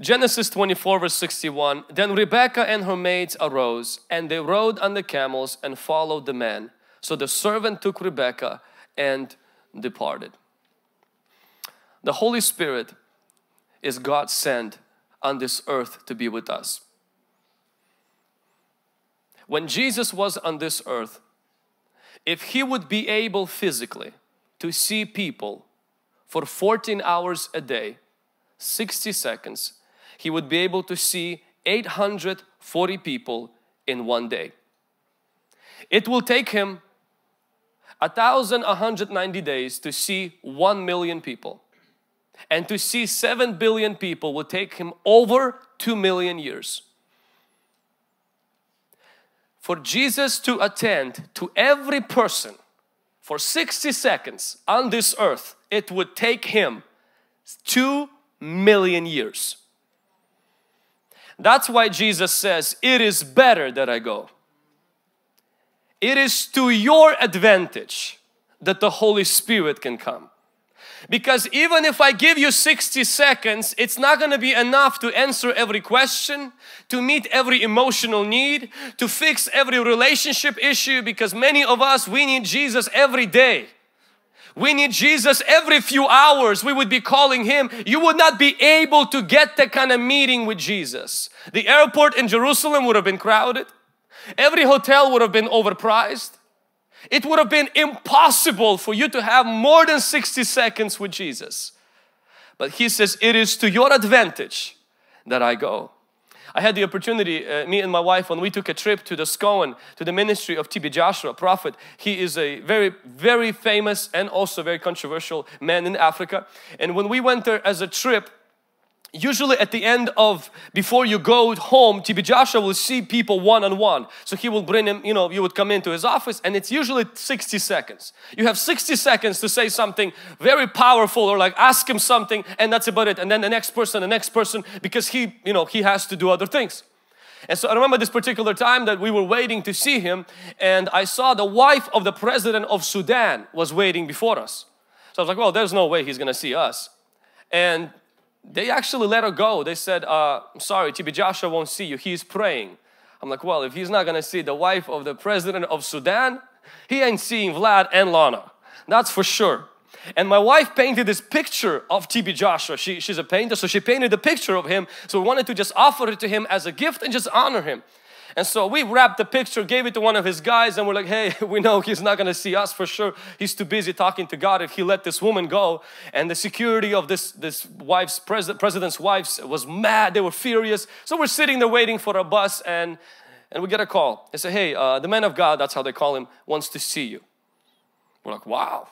Genesis 24 verse 61, then Rebekah and her maids arose, and they rode on the camels and followed the man. So the servant took Rebekah and departed. The Holy Spirit is God sent on this earth to be with us. When Jesus was on this earth, if he would be able physically to see people for 14 hours a day, 60 seconds, he would be able to see 840 people in one day. It will take him 1,190 days to see 1 million people. And to see 7 billion people will take him over 2 million years. For Jesus to attend to every person for 60 seconds on this earth, it would take him 2 million years. That's why Jesus says, it is better that I go. It is to your advantage that the Holy Spirit can come. Because even if I give you 60 seconds, it's not going to be enough to answer every question, to meet every emotional need, to fix every relationship issue, because many of us, we need Jesus every day. We need Jesus every few hours. We would be calling Him. You would not be able to get that kind of meeting with Jesus. The airport in Jerusalem would have been crowded. Every hotel would have been overpriced. It would have been impossible for you to have more than 60 seconds with Jesus. But He says, it is to your advantage that I go. I had the opportunity, me and my wife, when we took a trip to the Scoan, to the ministry of T.B. Joshua, prophet. He is a very, very famous and also very controversial man in Africa. And when we went there as a trip, usually at the end of, before you go home, T.B. Joshua will see people one-on-one. So he will bring him, you know, you would come into his office, and it's usually 60 seconds. You have 60 seconds to say something very powerful, or like ask him something, and that's about it. And then the next person, because he, you know, he has to do other things. And so I remember this particular time that we were waiting to see him, and I saw the wife of the president of Sudan was waiting before us. So I was like, well, there's no way he's gonna see us. And they actually let her go. They said, sorry, T.B. Joshua won't see you. He's praying. I'm like, well, if he's not going to see the wife of the president of Sudan, he ain't seeing Vlad and Lana. That's for sure. And my wife painted this picture of T.B. Joshua. She's a painter, so she painted the picture of him. So we wanted to just offer it to him as a gift and just honor him. And so we wrapped the picture, gave it to one of his guys, and we're like, hey, we know he's not going to see us for sure. He's too busy talking to God if he let this woman go. And the security of this wife's, president's wives was mad. They were furious. So we're sitting there waiting for a bus, and we get a call. They say, hey, the man of God, that's how they call him, wants to see you. We're like, wow.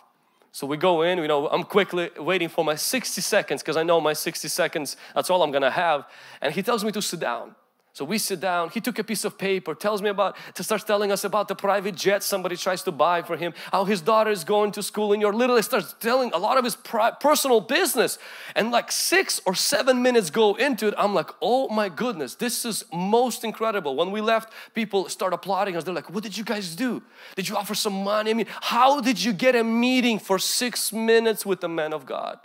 So we go in, you know, I'm quickly waiting for my 60 seconds because I know my 60 seconds, that's all I'm going to have. And he tells me to sit down. So we sit down, he took a piece of paper, starts telling us about the private jet somebody tries to buy for him, how his daughter is going to school in your little, he starts telling a lot of his personal business. And like 6 or 7 minutes go into it, I'm like, oh my goodness, this is most incredible. When we left, people start applauding us. They're like, what did you guys do? Did you offer some money? I mean, how did you get a meeting for 6 minutes with the man of God?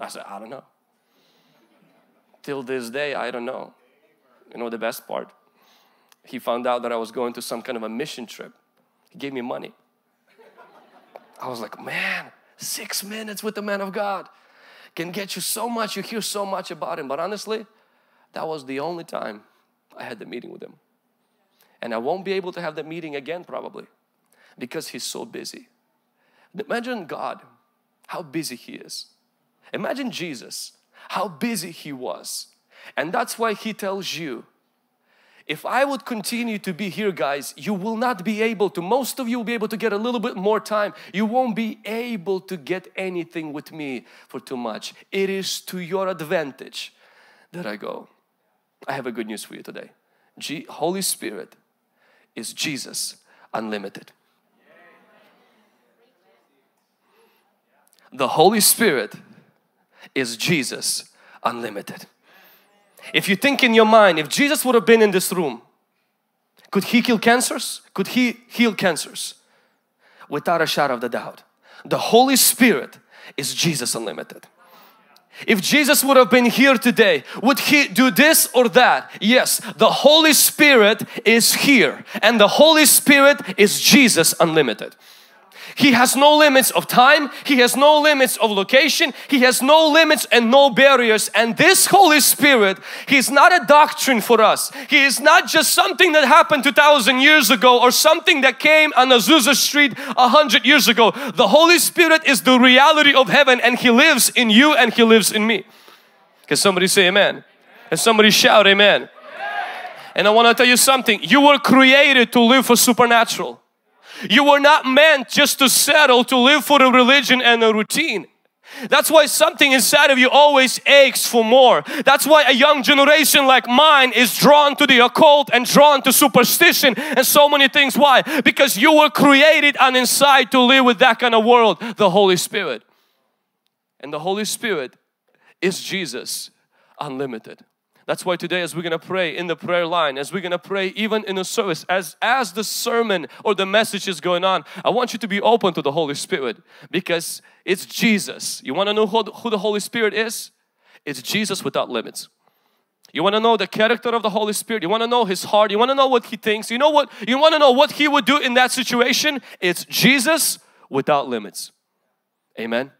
I said, I don't know. Till this day, I don't know. You know the best part? He found out that I was going to some kind of a mission trip. He gave me money. I was like, man, 6 minutes with the man of God can get you so much. You hear so much about him. But honestly, that was the only time I had the meeting with him. And I won't be able to have that meeting again probably because he's so busy. Imagine God, how busy he is. Imagine Jesus, how busy he was. And that's why he tells you, if I would continue to be here, guys, you will not be able to. Most of you will be able to get a little bit more time. You won't be able to get anything with me for too much. It is to your advantage that I go. I have a good news for you today. Holy Spirit is Jesus unlimited. The Holy Spirit is Jesus unlimited. If you think in your mind, if Jesus would have been in this room, could He kill cancers? Could He heal cancers? Without a shadow of a doubt. The Holy Spirit is Jesus unlimited. If Jesus would have been here today, would he do this or that? Yes, the Holy Spirit is here, and the Holy Spirit is Jesus unlimited. He has no limits of time, He has no limits of location, He has no limits and no barriers. And this Holy Spirit, He's not a doctrine for us. He is not just something that happened 2,000 years ago or something that came on Azusa Street 100 years ago. The Holy Spirit is the reality of heaven, and He lives in you and He lives in me. Can somebody say amen? Can somebody shout amen? And I want to tell you something. You were created to live for supernatural. You were not meant just to settle to live for a religion and a routine. That's why something inside of you always aches for more. That's why a young generation like mine is drawn to the occult and drawn to superstition and so many things. Why? Because you were created on inside to live with that kind of world, the Holy Spirit. And the Holy Spirit is Jesus unlimited. That's why today, as we're going to pray in the prayer line, as we're going to pray even in a service, as the sermon or the message is going on, I want you to be open to the Holy Spirit, because it's Jesus. You want to know who the Holy Spirit is? It's Jesus without limits. You want to know the character of the Holy Spirit. You want to know His heart. You want to know what He thinks. You want to know what He would do in that situation. It's Jesus without limits. Amen.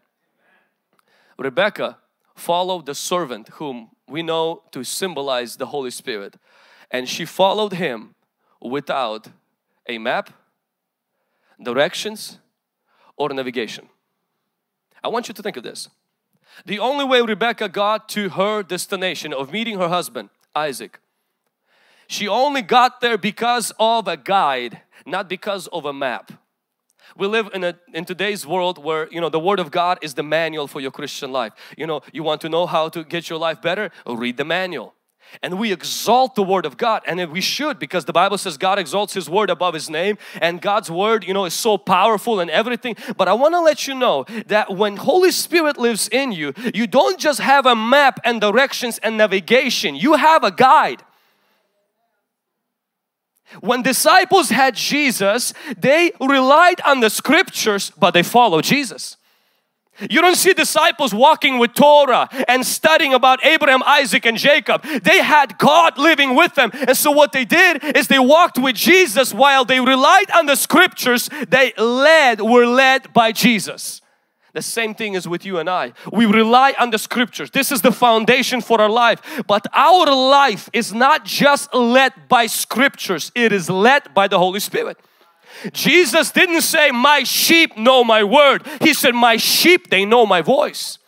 Rebekah followed the servant whom we know to symbolize the Holy Spirit, and she followed Him without a map, directions, or navigation. I want you to think of this. The only way Rebekah got to her destination of meeting her husband Isaac, she only got there because of a guide, not because of a map. We live in today's world where, you know, the Word of God is the manual for your Christian life. You know, you want to know how to get your life better? Read the manual. And we exalt the Word of God, and we should, because the Bible says God exalts His Word above His name, and God's Word, you know, is so powerful and everything. But I want to let you know that when Holy Spirit lives in you, you don't just have a map and directions and navigation. You have a guide. When disciples had Jesus, they relied on the scriptures, but they followed Jesus. You don't see disciples walking with Torah and studying about Abraham, Isaac, and Jacob. They had God living with them. And so what they did is they walked with Jesus while they relied on the scriptures. They were led by Jesus. The same thing is with you and I. We rely on the scriptures. This is the foundation for our life. But our life is not just led by scriptures. It is led by the Holy Spirit. Jesus didn't say, "My sheep know my word." He said, "My sheep, they know my voice."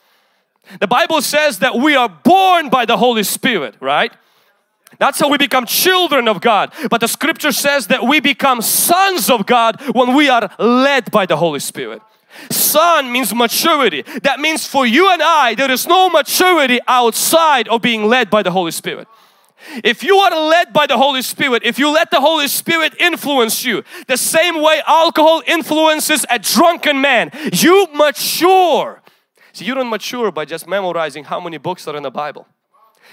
The Bible says that we are born by the Holy Spirit, right? That's how we become children of God. But the scripture says that we become sons of God when we are led by the Holy Spirit. Son means maturity. That means for you and I, there is no maturity outside of being led by the Holy Spirit. If you are led by the Holy Spirit, if you let the Holy Spirit influence you, the same way alcohol influences a drunken man, you mature. See, you don't mature by just memorizing how many books are in the Bible.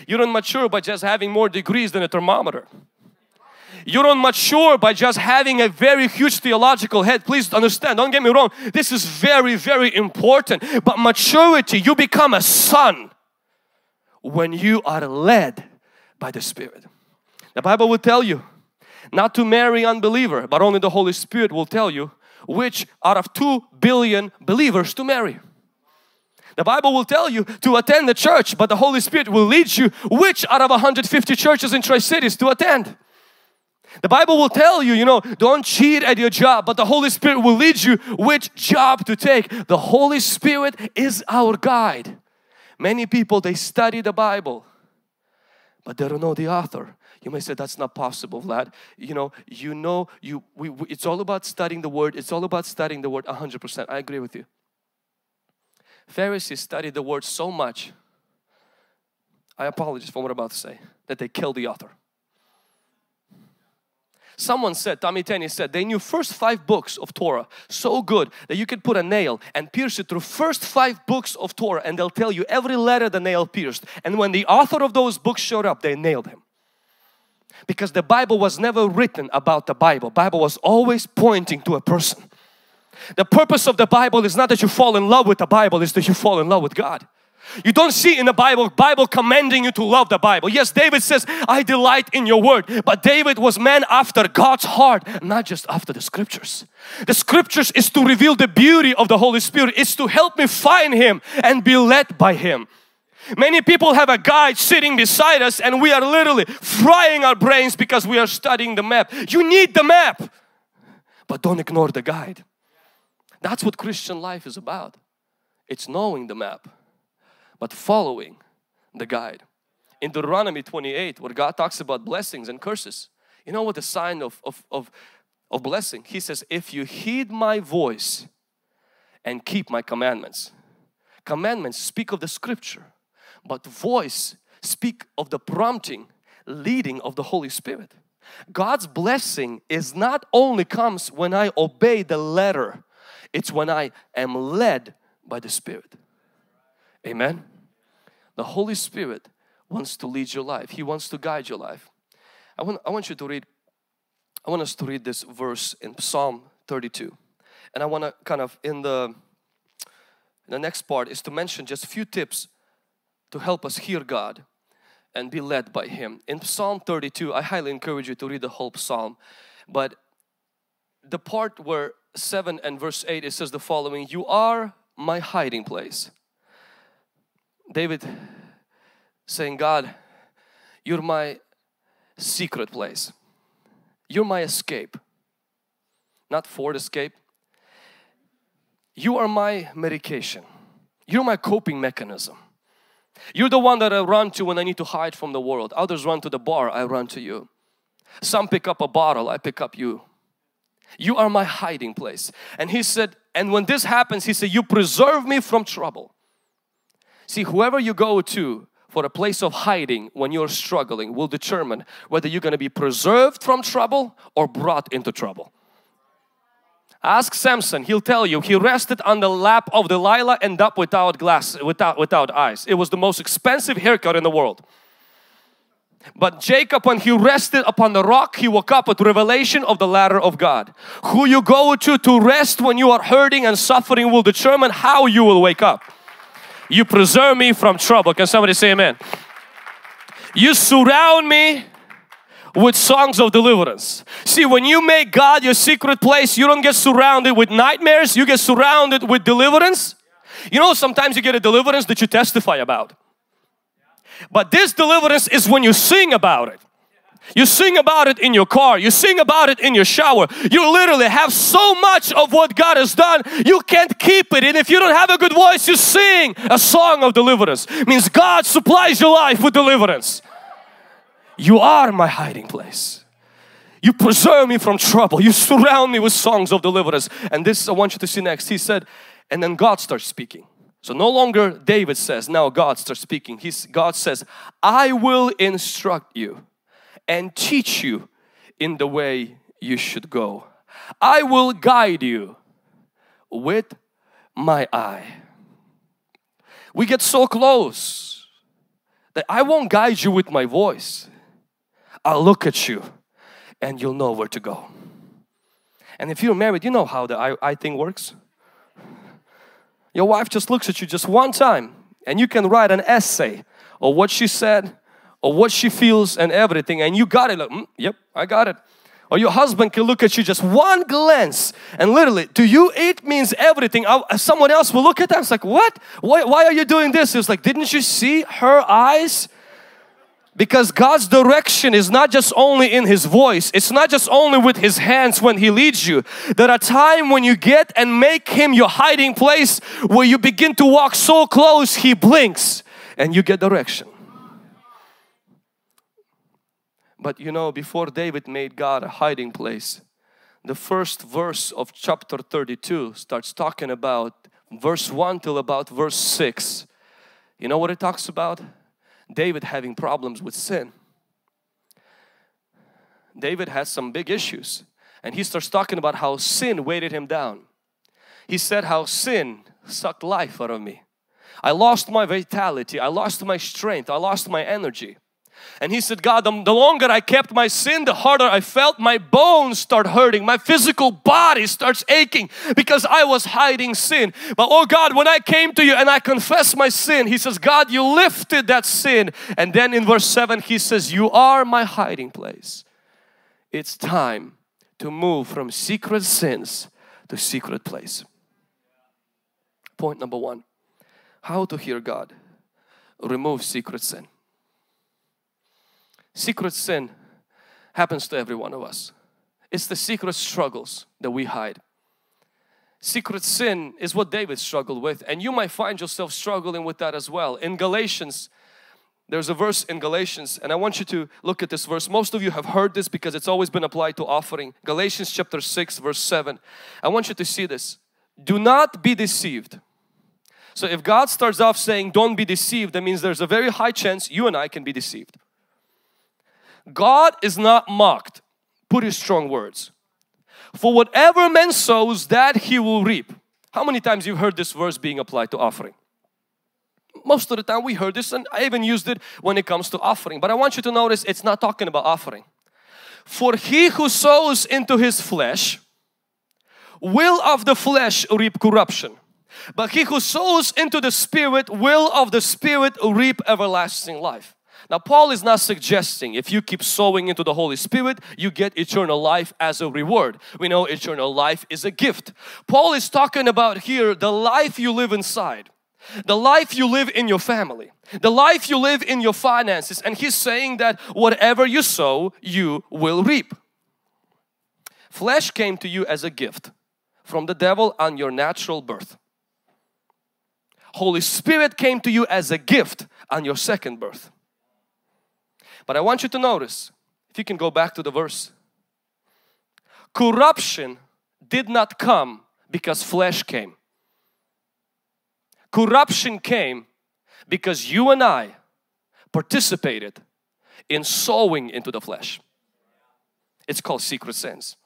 You don't mature by just having more degrees than a thermometer. You don't mature by just having a very huge theological head. Please understand, don't get me wrong. This is very, very important. But maturity, you become a son when you are led by the Spirit. The Bible will tell you not to marry unbeliever, but only the Holy Spirit will tell you which out of 2 billion believers to marry. The Bible will tell you to attend the church, but the Holy Spirit will lead you which out of 150 churches in Tri-Cities to attend. The Bible will tell you, you know, don't cheat at your job, but the Holy Spirit will lead you which job to take. The Holy Spirit is our guide. Many people, they study the Bible, but they don't know the author. You may say, "That's not possible, Vlad. It's all about studying the Word. It's all about studying the Word." 100%. I agree with you. Pharisees studied the Word so much, I apologize for what I'm about to say, that they killed the author. Someone said, Tommy Tenney said, they knew first 5 books of Torah so good that you could put a nail and pierce it through first 5 books of Torah, and they'll tell you every letter the nail pierced. And when the author of those books showed up, they nailed him. Because the Bible was never written about the Bible. Bible was always pointing to a person. The purpose of the Bible is not that you fall in love with the Bible, it's that you fall in love with God. You don't see in the Bible commanding you to love the Bible. Yes, David says, I delight in your word. But David was man after God's heart, not just after the scriptures. The scriptures is to reveal the beauty of the Holy Spirit. It's to help me find Him and be led by Him. Many people have a guide sitting beside us and we are literally frying our brains because we are studying the map. You need the map, but don't ignore the guide. That's what Christian life is about. It's knowing the map, but following the guide. In Deuteronomy 28, where God talks about blessings and curses, you know what the sign of blessing? He says, if you heed my voice and keep my commandments. Commandments speak of the scripture, but voice speak of the prompting, leading of the Holy Spirit. God's blessing is not only comes when I obey the letter, it's when I am led by the Spirit. Amen. The Holy Spirit wants to lead your life. He wants to guide your life. I want us to read this verse in Psalm 32. And I want to kind of in the next part is to mention just a few tips to help us hear God and be led by Him. In Psalm 32, I highly encourage you to read the whole Psalm. But the part where 7 and verse 8, it says the following: You are my hiding place. David saying, God, you're my secret place. You're my escape. Not for escape. You are my medication. You're my coping mechanism. You're the one that I run to when I need to hide from the world. Others run to the bar, I run to you. Some pick up a bottle, I pick up you. You are my hiding place. And he said, and when this happens, he said, you preserve me from trouble. See, whoever you go to for a place of hiding when you're struggling will determine whether you're going to be preserved from trouble or brought into trouble. Ask Samson, he'll tell you, he rested on the lap of Delilah and up without eyes. It was the most expensive haircut in the world. But Jacob, when he rested upon the rock, he woke up with revelation of the ladder of God. Who you go to rest when you are hurting and suffering will determine how you will wake up. You preserve me from trouble. Can somebody say amen? You surround me with songs of deliverance. See, when you make God your secret place, you don't get surrounded with nightmares. You get surrounded with deliverance. You know, sometimes you get a deliverance that you testify about. But this deliverance is when you sing about it. You sing about it in your car. You sing about it in your shower. You literally have so much of what God has done, you can't keep it. And if you don't have a good voice, you sing a song of deliverance. It means God supplies your life with deliverance. You are my hiding place. You preserve me from trouble. You surround me with songs of deliverance. And this I want you to see next. He said, and then God starts speaking. So no longer David says, now God starts speaking. God says, I will instruct you and teach you in the way you should go. I will guide you with my eye. We get so close that I won't guide you with my voice. I'll look at you and you'll know where to go. And if you're married, you know how the eye thing works. Your wife just looks at you just one time and you can write an essay of what she said, or what she feels and everything, and you got it. Like, yep, I got it. Or your husband can look at you just one glance and literally, do you eat means everything. Someone else will look at them. It's like, what? Why are you doing this? It's like, didn't you see her eyes? Because God's direction is not just only in His voice. It's not just only with His hands when He leads you. There are times when you get and make Him your hiding place where you begin to walk so close He blinks and you get direction. But you know, before David made God a hiding place, the first verse of chapter 32 starts talking about verse 1 till about verse 6. You know what it talks about? David having problems with sin. David has some big issues and he starts talking about how sin weighted him down. He said how sin sucked life out of me. I lost my vitality, I lost my strength, I lost my energy. And he said, God, the longer I kept my sin, the harder I felt. My bones start hurting. My physical body starts aching because I was hiding sin. But oh God, when I came to you and I confessed my sin, he says, God, you lifted that sin. And then in verse 7, he says, you are my hiding place. It's time to move from secret sins to secret place. Point number one, how to hear God. Remove secret sin. Secret sin happens to every one of us. It's the secret struggles that we hide. Secret sin is what David struggled with, and you might find yourself struggling with that as well. In Galatians, there's a verse in Galatians, and I want you to look at this verse. Most of you have heard this because it's always been applied to offering. Galatians chapter 6 verse 7. I want you to see this. Do not be deceived. So if God starts off saying don't be deceived, that means there's a very high chance you and I can be deceived. God is not mocked. Put his strong words. For whatever man sows, that he will reap. How many times you've heard this verse being applied to offering? Most of the time we heard this, and I even used it when it comes to offering. But I want you to notice it's not talking about offering. For he who sows into his flesh will of the flesh reap corruption. But he who sows into the Spirit will of the Spirit reap everlasting life. Now, Paul is not suggesting if you keep sowing into the Holy Spirit, you get eternal life as a reward. We know eternal life is a gift. Paul is talking about here the life you live inside, the life you live in your family, the life you live in your finances. And he's saying that whatever you sow, you will reap. Flesh came to you as a gift from the devil on your natural birth. Holy Spirit came to you as a gift on your second birth. But I want you to notice, if you can go back to the verse, corruption did not come because flesh came. Corruption came because you and I participated in sowing into the flesh. It's called secret sins.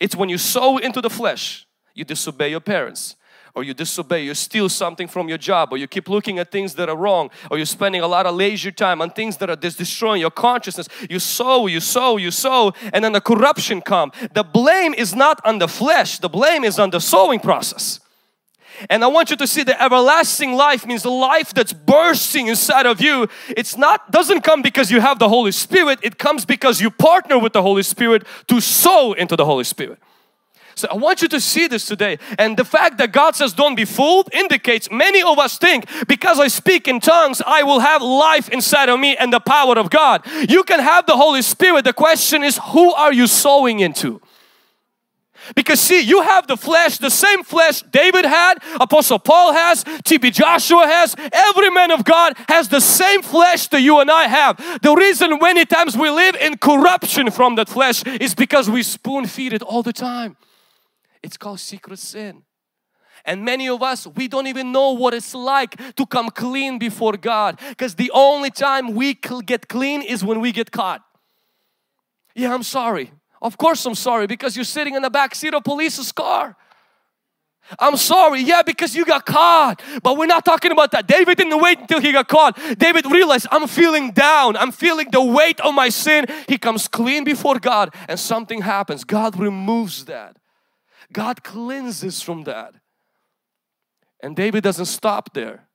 It's when you sow into the flesh, you disobey your parents, or you disobey, you steal something from your job, or you keep looking at things that are wrong, or you're spending a lot of leisure time on things that are destroying your consciousness. You sow, you sow, you sow, and then the corruption comes. The blame is not on the flesh, the blame is on the sowing process. And I want you to see the everlasting life means the life that's bursting inside of you. It's not, doesn't come because you have the Holy Spirit, it comes because you partner with the Holy Spirit to sow into the Holy Spirit. So I want you to see this today, and the fact that God says don't be fooled indicates many of us think because I speak in tongues I will have life inside of me and the power of God. You can have the Holy Spirit. The question is, who are you sowing into? Because see, you have the flesh, the same flesh David had, Apostle Paul has, T.B. Joshua has. Every man of God has the same flesh that you and I have. The reason many times we live in corruption from that flesh is because we spoon feed it all the time. It's called secret sin. And many of us, we don't even know what it's like to come clean before God, because the only time we get clean is when we get caught. Yeah, I'm sorry. Of course I'm sorry, because you're sitting in the back seat of police's car. I'm sorry, yeah, because you got caught. But we're not talking about that. David didn't wait until he got caught. David realized, I'm feeling down. I'm feeling the weight of my sin. He comes clean before God, and something happens. God removes that. God cleanses from that. And David doesn't stop there.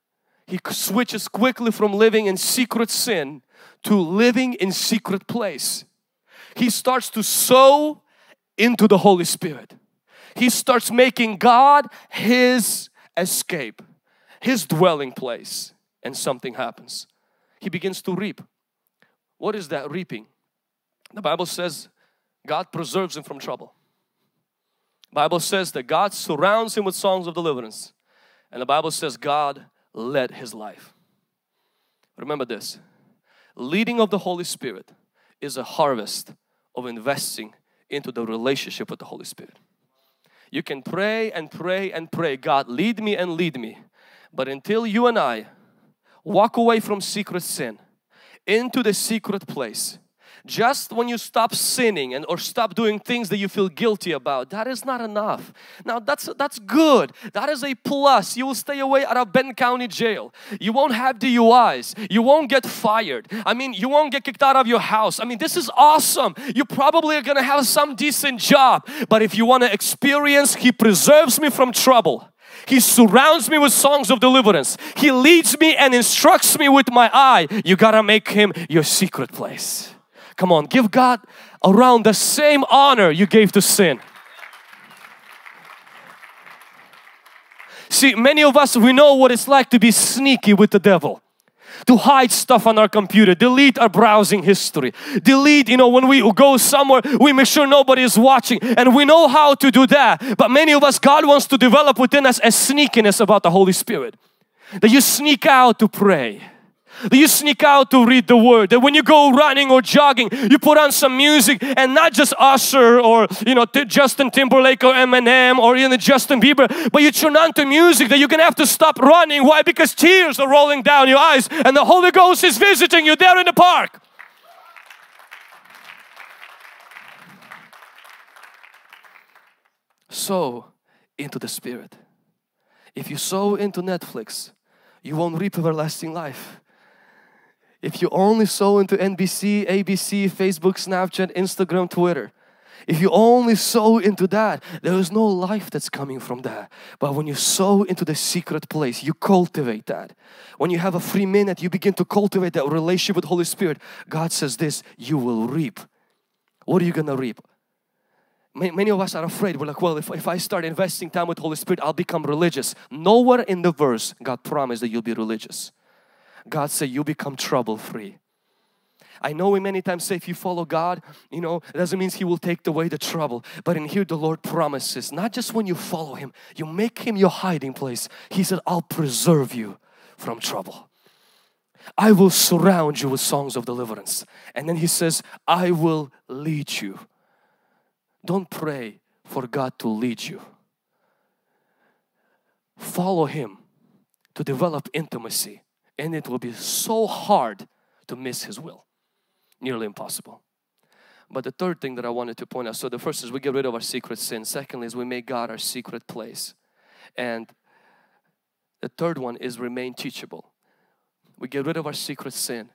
He switches quickly from living in secret sin to living in secret place. He starts to sow into the Holy Spirit. He starts making God his escape, his dwelling place, and something happens. He begins to reap. What is that reaping? The Bible says God preserves him from trouble. The Bible says that God surrounds him with songs of deliverance, and the Bible says God led his life. Remember this, leading of the Holy Spirit is a harvest of investing into the relationship with the Holy Spirit. You can pray and pray and pray, God lead me and lead me, but until you and I walk away from secret sin into the secret place Just when you stop sinning and or stop doing things that you feel guilty about, that is not enough. Now that's good. That is a plus. You will stay away out of Benton County Jail. You won't have DUIs. You won't get fired. I mean, you won't get kicked out of your house. I mean, this is awesome. You probably are going to have some decent job. But if you want to experience, He preserves me from trouble. He surrounds me with songs of deliverance. He leads me and instructs me with my eye. You got to make Him your secret place. Come on, give God around the same honor you gave to sin. See, many of us, we know what it's like to be sneaky with the devil. To hide stuff on our computer, delete our browsing history, delete, you know, when we go somewhere, we make sure nobody is watching, and we know how to do that. But many of us, God wants to develop within us a sneakiness about the Holy Spirit. That you sneak out to pray. That you sneak out to read the Word. That when you go running or jogging, you put on some music, and not just Usher or, you know, Justin Timberlake or Eminem or even Justin Bieber, but you turn on to music that you're going to have to stop running. Why? Because tears are rolling down your eyes and the Holy Ghost is visiting you there in the park. Sow into the Spirit. If you sow into Netflix, you won't reap everlasting life. If you only sow into NBC, ABC, Facebook, Snapchat, Instagram, Twitter, if you only sow into that, there is no life that's coming from that. But when you sow into the secret place, you cultivate that. When you have a free minute, you begin to cultivate that relationship with Holy Spirit. God says this, you will reap. What are you going to reap? Many of us are afraid. We're like, well, if I start investing time with Holy Spirit, I'll become religious. Nowhere in the verse, God promised that you'll be religious. God said, you become trouble-free. I know we many times say if you follow God, you know, it doesn't mean He will take away the trouble. But in here the Lord promises, not just when you follow Him, you make Him your hiding place. He said, I'll preserve you from trouble. I will surround you with songs of deliverance. And then He says, I will lead you. Don't pray for God to lead you. Follow Him to develop intimacy. And it will be so hard to miss His will. Nearly impossible. But the third thing that I wanted to point out. So the first is we get rid of our secret sin. Secondly is we make God our secret place. And the third one is remain teachable. We get rid of our secret sin.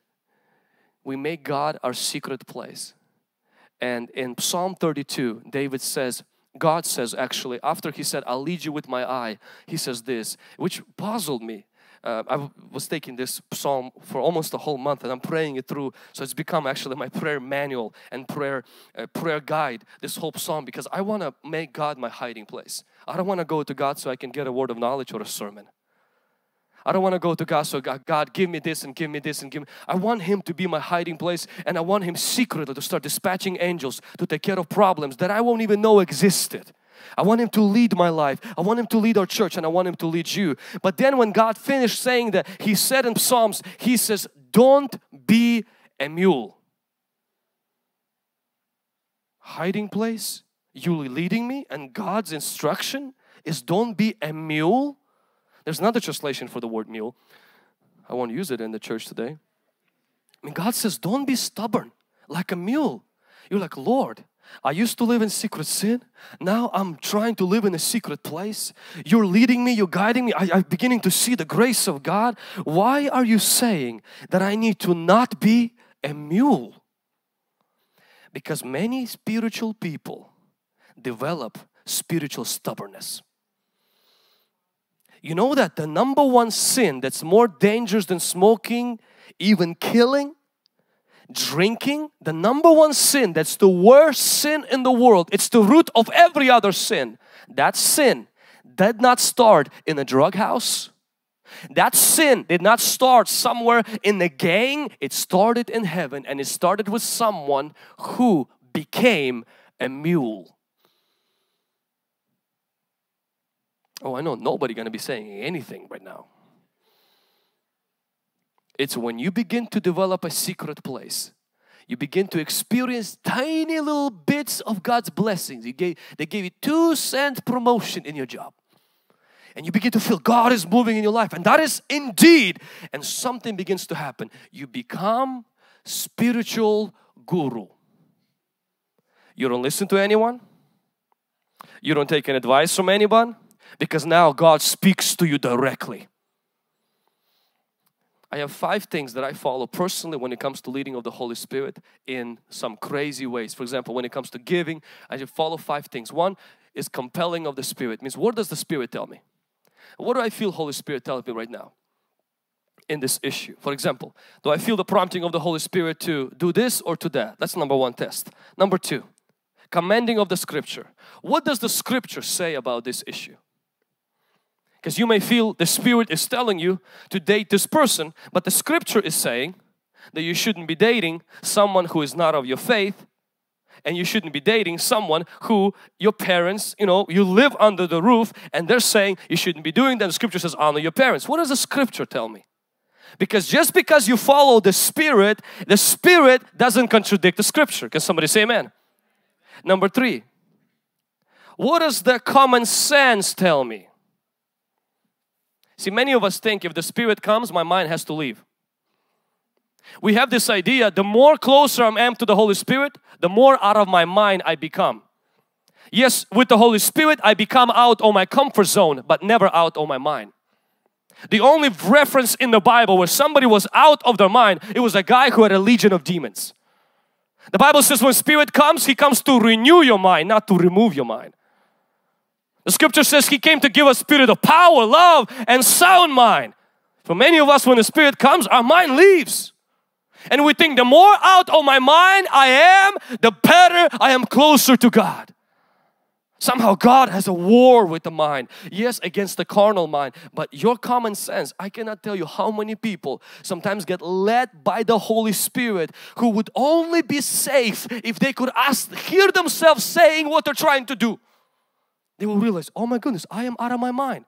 We make God our secret place. And in Psalm 32, David says, God says actually, after He said, I'll lead you with my eye. He says this, which puzzled me. I was taking this psalm for almost a whole month and I'm praying it through. So it's become actually my prayer manual and prayer guide, this whole psalm, because I want to make God my hiding place. I don't want to go to God so I can get a word of knowledge or a sermon. I don't want to go to God so God give me this and give me this and give me. I want Him to be my hiding place and I want Him secretly to start dispatching angels to take care of problems that I won't even know existed. I want Him to lead my life. I want Him to lead our church and I want Him to lead you. But then when God finished saying that, He said in Psalms, He says, don't be a mule. Hiding place, you leading me, and God's instruction is don't be a mule. There's another translation for the word mule. I won't use it in the church today. I mean, God says, don't be stubborn like a mule. You're like, Lord, I used to live in secret sin. Now I'm trying to live in a secret place. You're leading me. You're guiding me. I'm beginning to see the grace of God. Why are you saying that I need to not be a mule? Because many spiritual people develop spiritual stubbornness. You know that the number one sin that's more dangerous than smoking, even killing, drinking, the number one sin that's the worst sin in the world, it's the root of every other sin did not start in a drug house. That sin did not start somewhere in a gang. It started in heaven, and it started with someone who became a mule. Oh, I know nobody gonna be saying anything right now. It's when you begin to develop a secret place, you begin to experience tiny little bits of God's blessings. They gave you 2-cent promotion in your job. And you begin to feel God is moving in your life. And that is indeed. And something begins to happen. You become spiritual guru. You don't listen to anyone. You don't take any advice from anyone, because now God speaks to you directly. I have 5 things that I follow personally when it comes to leading of the Holy Spirit in some crazy ways. For example, when it comes to giving, I should follow 5 things. One is compelling of the Spirit. Means, what does the Spirit tell me? What do I feel Holy Spirit telling me right now in this issue? For example, do I feel the prompting of the Holy Spirit to do this or to that? That's number one test. Number two, commending of the Scripture. What does the Scripture say about this issue? Because you may feel the Spirit is telling you to date this person, but the Scripture is saying that you shouldn't be dating someone who is not of your faith, and you shouldn't be dating someone who your parents, you know, you live under the roof and they're saying you shouldn't be doing that. The Scripture says honor your parents. What does the Scripture tell me? Because just because you follow the Spirit doesn't contradict the Scripture. Can somebody say amen? Number three, what does the common sense tell me? See, many of us think if the Spirit comes, my mind has to leave. We have this idea, the more closer I am to the Holy Spirit, the more out of my mind I become. Yes, with the Holy Spirit, I become out of my comfort zone, but never out of my mind. The only reference in the Bible where somebody was out of their mind, it was a guy who had a legion of demons. The Bible says when Spirit comes, He comes to renew your mind, not to remove your mind. The Scripture says He came to give us spirit of power, love, and sound mind. For many of us, when the Spirit comes, our mind leaves. And we think the more out of my mind I am, the better I am closer to God. Somehow God has a war with the mind. Yes, against the carnal mind. But your common sense, I cannot tell you how many people sometimes get led by the Holy Spirit who would only be safe if they could hear themselves saying what they're trying to do. They will realize, oh my goodness, I am out of my mind.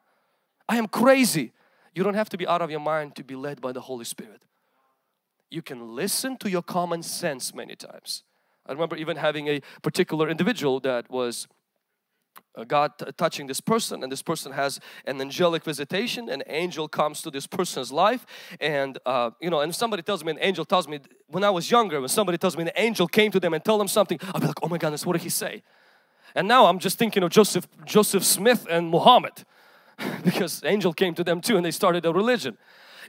I am crazy. You don't have to be out of your mind to be led by the Holy Spirit. You can listen to your common sense many times. I remember even having a particular individual that was God touching this person, and this person has an angelic visitation. An angel comes to this person's life, and you know, and somebody tells me, an angel tells me, when I was younger, when somebody tells me an angel came to them and told them something, I'll be like, oh my goodness, what did he say? And now I'm just thinking of Joseph Smith and Muhammad, because angel came to them too and they started a religion.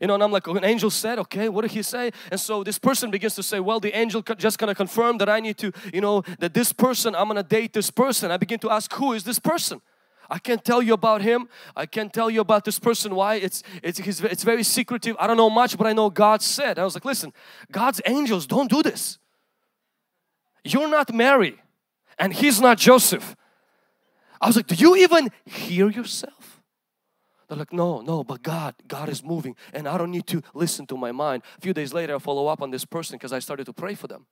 You know, and I'm like, oh, an angel said, okay, what did he say? And so this person begins to say, well, the angel just gonna confirm that I need to, you know, that this person, I'm gonna date this person. I begin to ask, who is this person? I can't tell you about him. I can't tell you about this person. Why? It's very secretive. I don't know much, but I know God said. I was like, listen, God's angels don't do this. You're not Mary. And he's not Joseph. I was like, do you even hear yourself? They're like, no, but God is moving, and I don't need to listen to my mind. A few days later, I follow up on this person because I started to pray for them.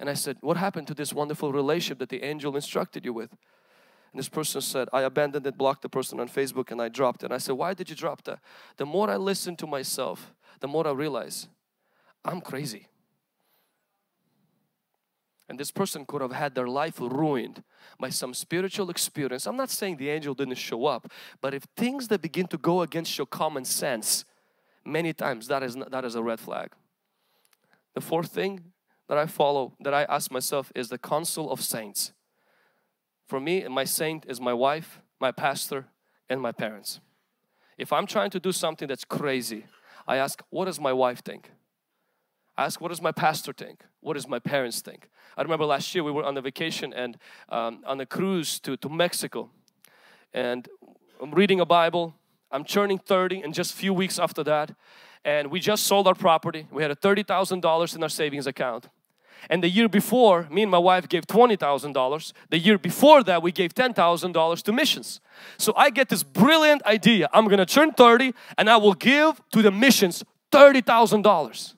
And I said, what happened to this wonderful relationship that the angel instructed you with? And this person said, I abandoned it, blocked the person on Facebook, and I dropped it. And I said, why did you drop that? The more I listen to myself, the more I realize I'm crazy. And this person could have had their life ruined by some spiritual experience. I'm not saying the angel didn't show up, but if things that begin to go against your common sense, many times that is a red flag. The fourth thing that I follow, that I ask myself, is the counsel of saints. For me, my saint is my wife, my pastor, and my parents. If I'm trying to do something that's crazy, I ask, what does my wife think? I ask, what does my pastor think? What does my parents think? I remember last year we were on a vacation and on a cruise to Mexico. And I'm reading a Bible. I'm turning 30 in just a few weeks after that. And we just sold our property. We had $30,000 in our savings account. And the year before, me and my wife gave $20,000. The year before that, we gave $10,000 to missions. So I get this brilliant idea. I'm going to turn 30 and I will give to the missions $30,000.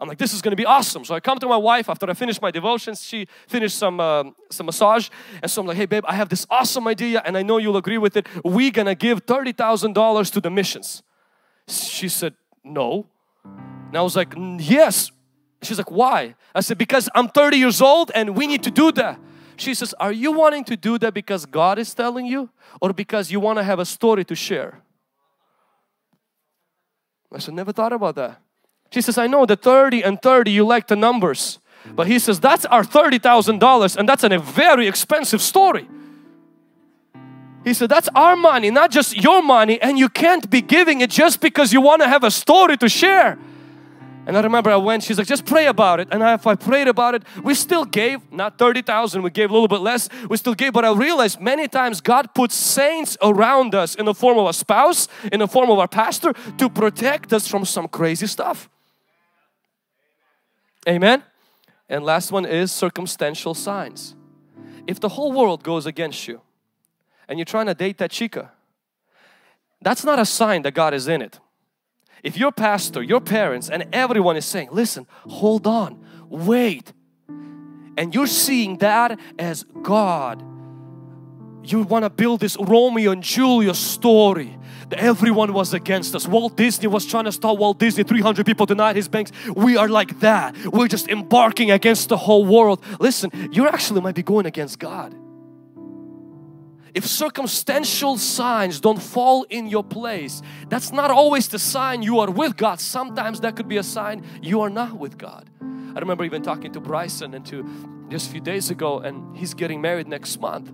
I'm like, this is going to be awesome. So I come to my wife after I finish my devotions. She finished some massage. And so I'm like, hey babe, I have this awesome idea and I know you'll agree with it. We're going to give $30,000 to the missions. She said, no. And I was like, yes. She's like, why? I said, because I'm 30 years old and we need to do that. She says, are you wanting to do that because God is telling you or because you want to have a story to share? I said, never thought about that. She says, I know the 30 and 30, you like the numbers. But he says, that's our $30,000, and that's a very expensive story. He said, that's our money, not just your money, and you can't be giving it just because you want to have a story to share. And I remember I went, she's like, just pray about it. And if I prayed about it, we still gave, not 30,000, we gave a little bit less, we still gave. But I realized many times God puts saints around us in the form of a spouse, in the form of our pastor, to protect us from some crazy stuff. Amen? And last one is circumstantial signs. If the whole world goes against you and you're trying to date that chica, that's not a sign that God is in it. If your pastor, your parents, and everyone is saying, listen, hold on, wait, and you're seeing that as God, you want to build this Romeo and Juliet story. Everyone was against us. Walt Disney was trying to stop Walt Disney. 300 people denied his banks. We are like that. We're just embarking against the whole world. Listen, you actually might be going against God. If circumstantial signs don't fall in your place, that's not always the sign you are with God. Sometimes that could be a sign you are not with God. I remember even talking to Bryson and to just a few days ago, and he's getting married next month.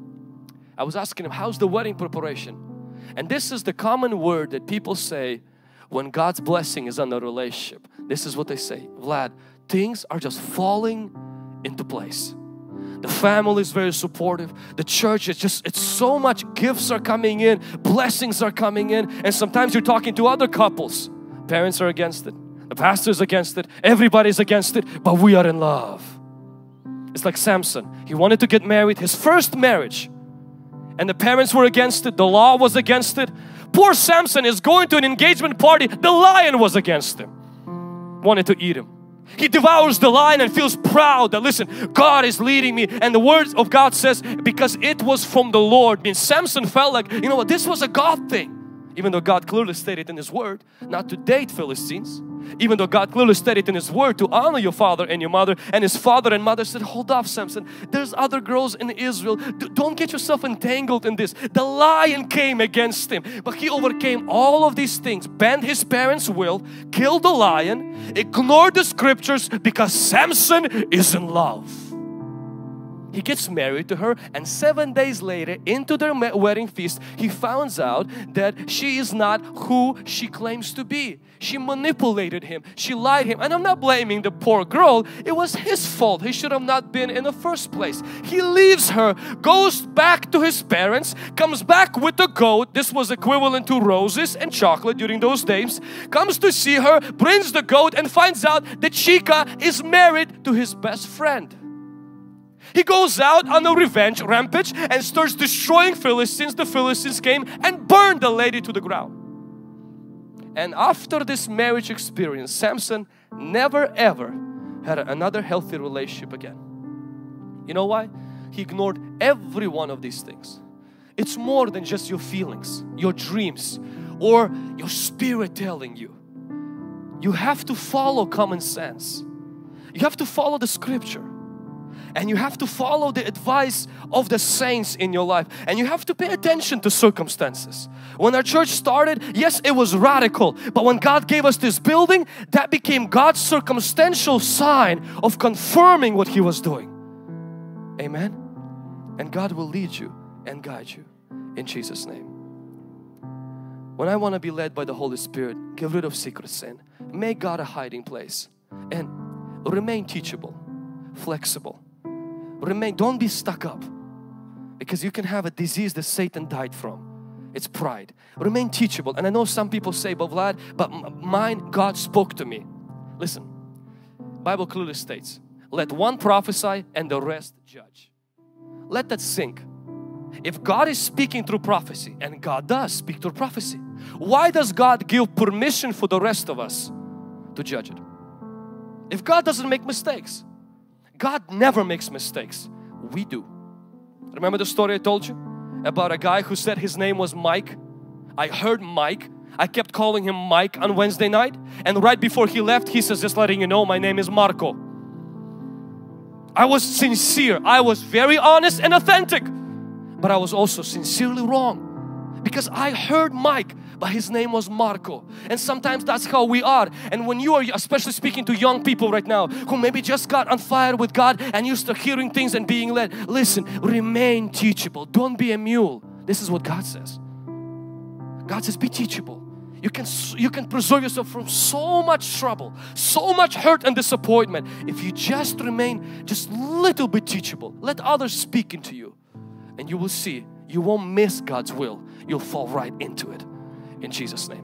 I was asking him, how's the wedding preparation? And this is the common word that people say when God's blessing is on the relationship. This is what they say, Vlad, things are just falling into place. The family is very supportive. The church is just, it's so much, gifts are coming in, blessings are coming in. And sometimes you're talking to other couples. Parents are against it. The pastor is against it. Everybody's against it. But we are in love. It's like Samson. He wanted to get married. His first marriage. And the parents were against it. The law was against it. Poor Samson is going to an engagement party. The lion was against him. Wanted to eat him. He devours the lion and feels proud that, listen, God is leading me. And the words of God says, because it was from the Lord. Means Samson felt like, you know what, this was a God thing. Even though God clearly stated in His Word not to date Philistines. Even though God clearly stated in His Word to honor your father and your mother. And his father and mother said, hold up, Samson. There's other girls in Israel. Don't get yourself entangled in this. The lion came against him. But he overcame all of these things. Bent his parents' will. Killed the lion. Ignored the scriptures because Samson is in love. He gets married to her, and 7 days later, into their wedding feast, he finds out that she is not who she claims to be. She manipulated him. She lied him. And I'm not blaming the poor girl. It was his fault. He should have not been in the first place. He leaves her, goes back to his parents, comes back with a goat. This was equivalent to roses and chocolate during those days. Comes to see her, brings the goat, and finds out that chica is married to his best friend. He goes out on a revenge rampage and starts destroying Philistines. The Philistines came and burned the lady to the ground. And after this marriage experience, Samson never ever had another healthy relationship again. You know why? He ignored every one of these things. It's more than just your feelings, your dreams, or your spirit telling you. You have to follow common sense. You have to follow the scripture. And you have to follow the advice of the saints in your life. And you have to pay attention to circumstances. When our church started, yes, it was radical. But when God gave us this building, that became God's circumstantial sign of confirming what He was doing. Amen? And God will lead you and guide you in Jesus' name. When I want to be led by the Holy Spirit, get rid of secret sin. Make God a hiding place. And remain teachable, flexible. Remain, don't be stuck up, because you can have a disease that Satan died from. It's pride. Remain teachable. And I know some people say, but Vlad, but mine, God spoke to me. Listen, Bible clearly states, let one prophesy and the rest judge. Let that sink. If God is speaking through prophecy, and God does speak through prophecy, why does God give permission for the rest of us to judge it? If God doesn't make mistakes, God never makes mistakes. We do. Remember the story I told you about a guy who said his name was Mike? I heard Mike. I kept calling him Mike on Wednesday night. And right before he left, he says, just letting you know, my name is Marco. I was sincere. I was very honest and authentic. But I was also sincerely wrong. Because I heard Mike. but his name was Marco. And sometimes that's how we are. And when you are, especially speaking to young people right now who maybe just got on fire with God and you start hearing things and being led, listen, remain teachable. Don't be a mule. This is what God says. God says, be teachable. You can preserve yourself from so much trouble, so much hurt and disappointment if you just remain just little bit teachable. Let others speak into you, and you will see you won't miss God's will. You'll fall right into it. In Jesus' name.